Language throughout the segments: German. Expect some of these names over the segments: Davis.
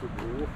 zu groß.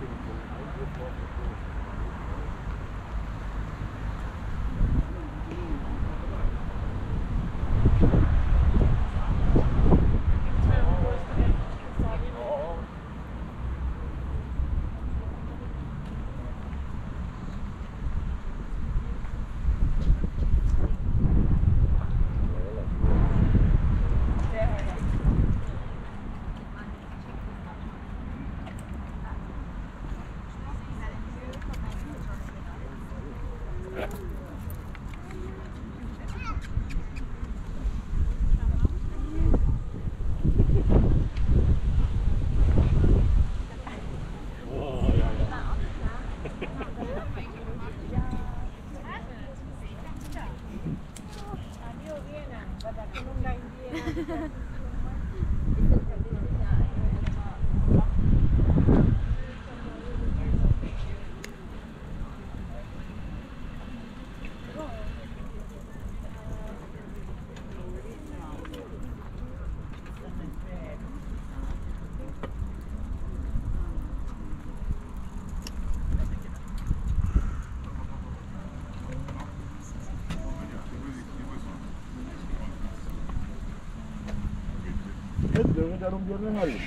Darum diyor ne halde?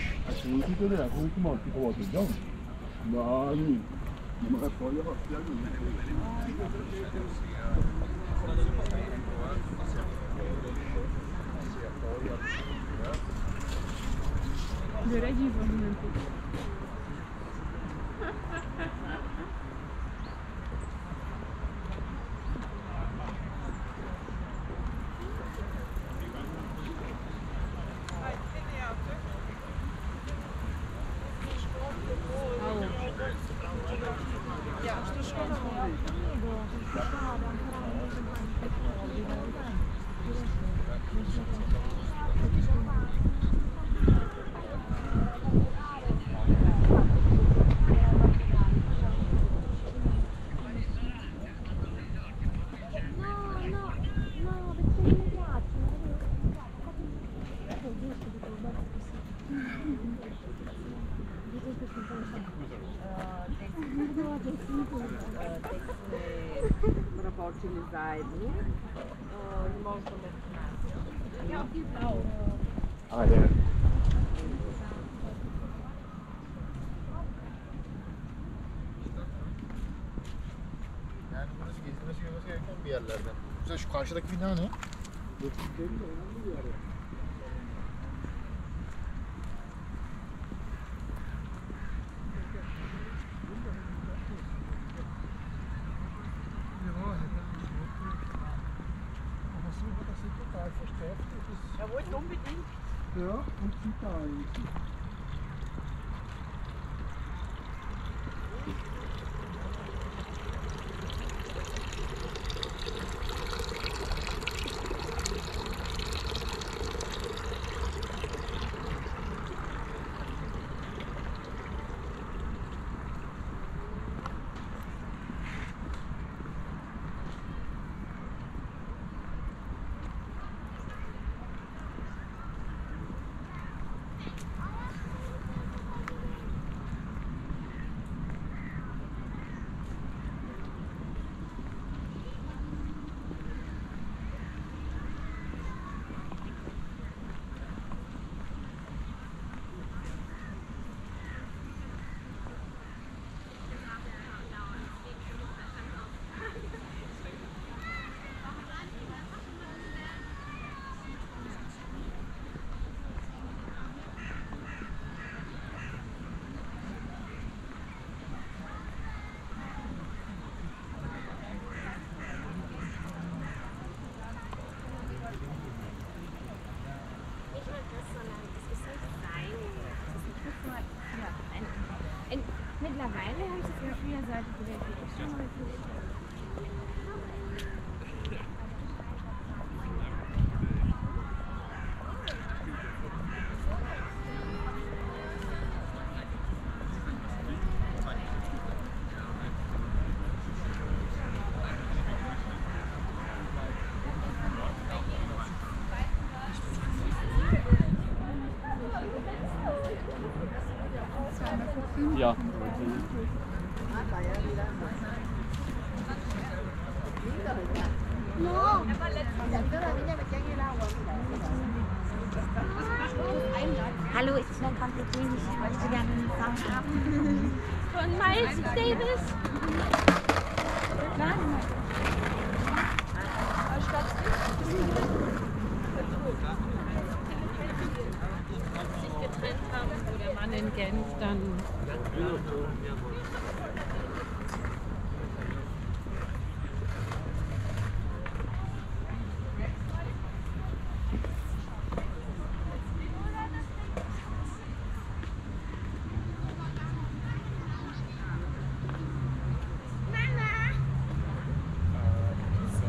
Şimdi bu kadar konuşma artık olacak. Yani ama soruya bak yani. Göreci bunun. Počeli zajedno. Ne mogu spomenuti. Ja ti znao. Ajde. Yani burası gezilmesi gereken bir yerlerden. Güzel şu karşıdaki bina ne? Er wollte unbedingt. Ja, und sieht da eigentlich. Mittlerweile habe ich das Gefühl, ja, seit ich wieder gehe, schon mal viel. Ja. Hallo, ich bin Konstantin. Ich möchte gerne einen Song haben. Von Miles Davis. In Genf dann. Mama! So,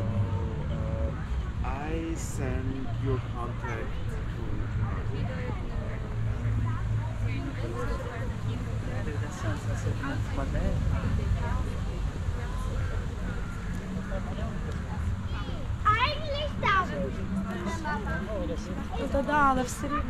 I send your contact to... Eigentlich da. Это да, она все время.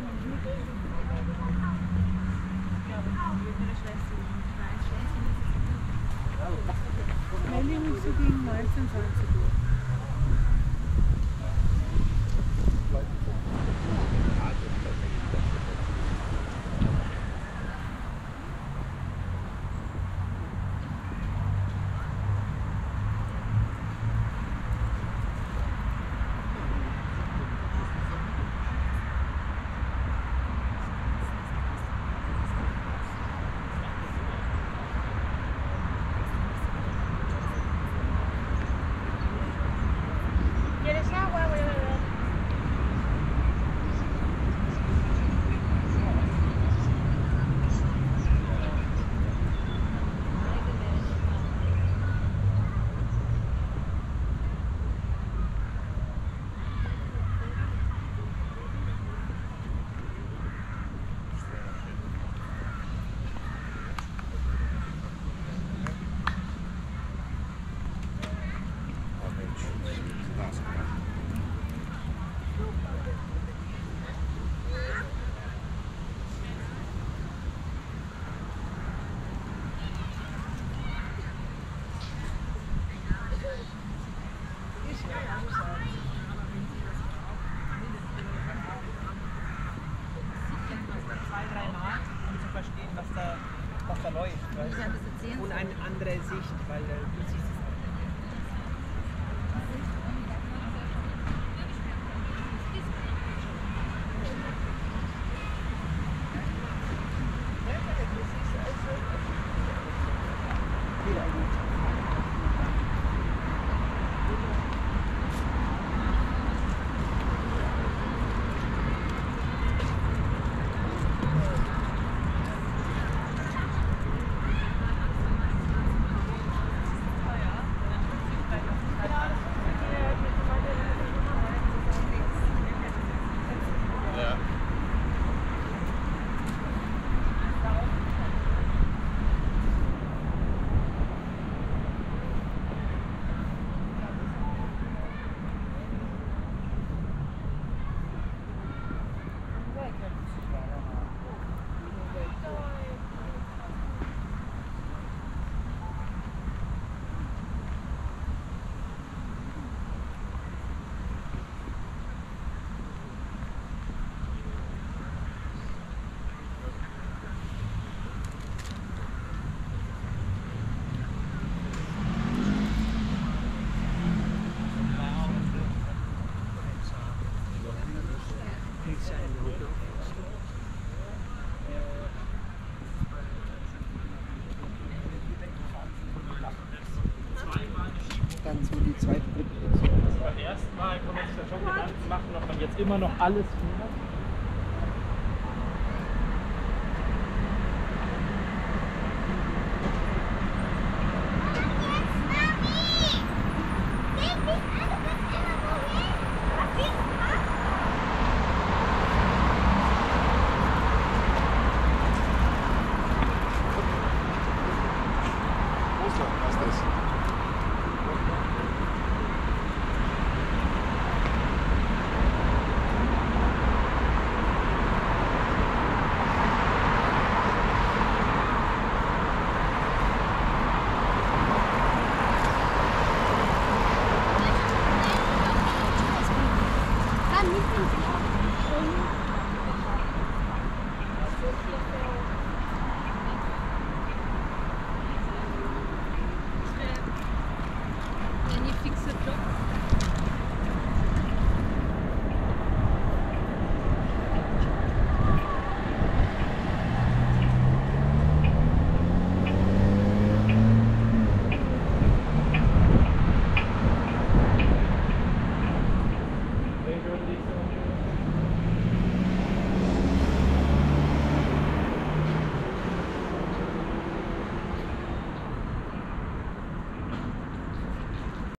Und eine andere Sicht, weil du siehst es. Immer noch alles